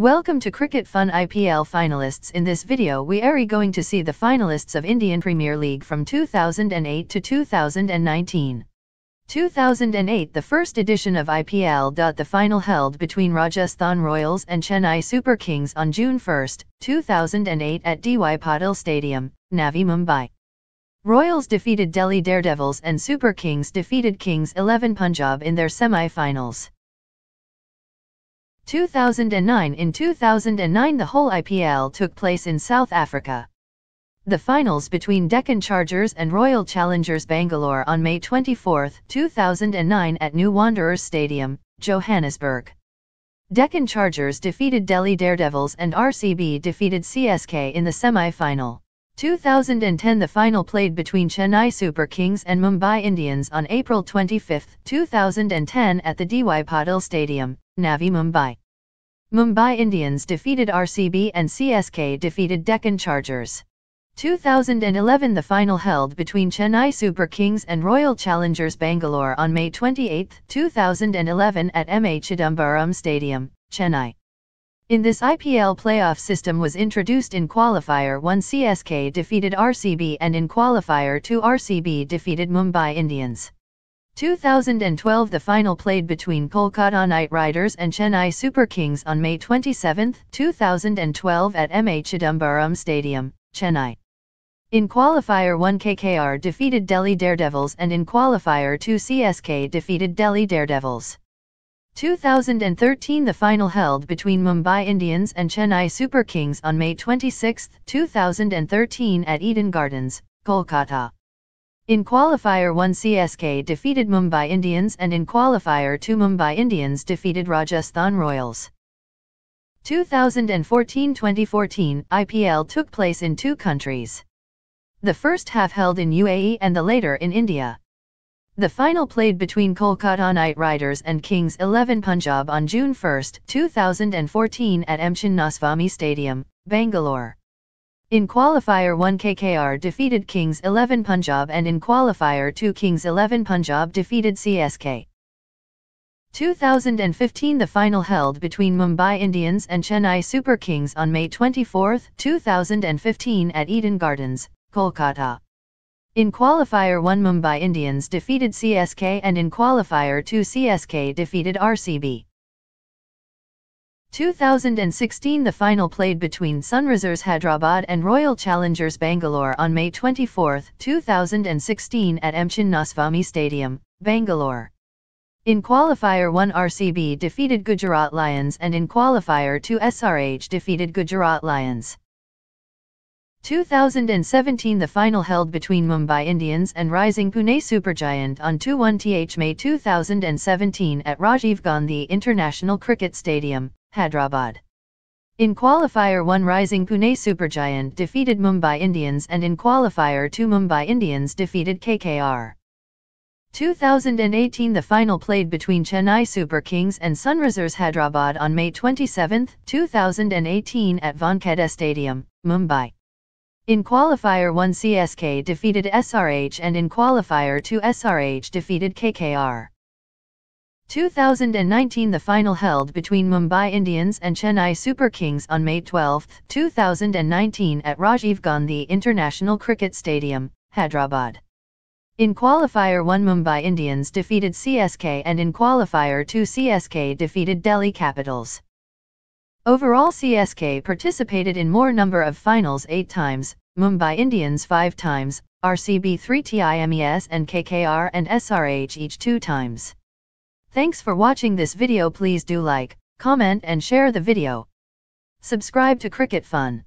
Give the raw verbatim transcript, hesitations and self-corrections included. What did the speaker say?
Welcome to Cricket Fun I P L finalists. In this video we are going to see the finalists of Indian Premier League from two thousand eight to two thousand nineteen. two thousand eight the first edition of I P L. The final held between Rajasthan Royals and Chennai Super Kings on June first, two thousand eight at D Y Patil Stadium, Navi Mumbai. Royals defeated Delhi Daredevils and Super Kings defeated Kings eleven Punjab in their semi-finals. two thousand nine In two thousand nine the whole I P L took place in South Africa. The finals between Deccan Chargers and Royal Challengers Bangalore on May twenty-fourth, two thousand nine at New Wanderers Stadium, Johannesburg. Deccan Chargers defeated Delhi Daredevils and R C B defeated C S K in the semi-final. two thousand ten the final played between Chennai Super Kings and Mumbai Indians on April twenty-fifth, two thousand ten at the D Y Patil Stadium, Navi Mumbai. Mumbai Indians defeated R C B and C S K defeated Deccan Chargers. two thousand eleven the final held between Chennai Super Kings and Royal Challengers Bangalore on May twenty-eighth, two thousand eleven at M A Chidambaram Stadium, Chennai. In this I P L playoff system was introduced. In Qualifier one C S K defeated R C B and in Qualifier two R C B defeated Mumbai Indians. two thousand twelve the final played between Kolkata Knight Riders and Chennai Super Kings on May twenty-seventh, two thousand twelve at M A Chidambaram Stadium, Chennai. In Qualifier one K K R defeated Delhi Daredevils and in Qualifier two C S K defeated Delhi Daredevils. two thousand thirteen the final held between Mumbai Indians and Chennai Super Kings on May twenty-sixth, two thousand thirteen at Eden Gardens, Kolkata. In Qualifier one C S K defeated Mumbai Indians and in Qualifier two Mumbai Indians defeated Rajasthan Royals. two thousand fourteen to twenty fourteen I P L took place in two countries. The first half held in U A E and the later in India. The final played between Kolkata Knight Riders and Kings eleven Punjab on June first, two thousand fourteen at M. Chinnaswamy Stadium, Bangalore. In Qualifier one K K R defeated Kings eleven Punjab and in Qualifier two Kings eleven Punjab defeated C S K. two thousand fifteen the final held between Mumbai Indians and Chennai Super Kings on May twenty-fourth, two thousand fifteen at Eden Gardens, Kolkata. In Qualifier one Mumbai Indians defeated C S K and in Qualifier two C S K defeated R C B. two thousand sixteen the final played between Sunrisers Hyderabad and Royal Challengers Bangalore on May twenty-fourth, two thousand sixteen at M. Chinnaswamy Stadium, Bangalore. In Qualifier one R C B defeated Gujarat Lions and in Qualifier two S R H defeated Gujarat Lions. two thousand seventeen the final held between Mumbai Indians and Rising Pune Supergiant on May twenty-first, two thousand seventeen at Rajiv Gandhi International Cricket Stadium, Hyderabad. In Qualifier one Rising Pune Supergiant defeated Mumbai Indians and in Qualifier two Mumbai Indians defeated K K R. two thousand eighteen the final played between Chennai Super Kings and Sunrisers Hyderabad on May twenty-seventh, two thousand eighteen at Vankhede Stadium, Mumbai. In Qualifier one C S K defeated S R H and in Qualifier two S R H defeated K K R. two thousand nineteen the final held between Mumbai Indians and Chennai Super Kings on May twelfth, two thousand nineteen at Rajiv Gandhi International Cricket Stadium, Hyderabad. In Qualifier one Mumbai Indians defeated C S K and in Qualifier two C S K defeated Delhi Capitals. Overall C S K participated in more number of finals eight times, Mumbai Indians five times, R C B three times and K K R and S R H each two times. Thanks for watching this video. Please do like, comment and share the video. Subscribe to Cricket Fun.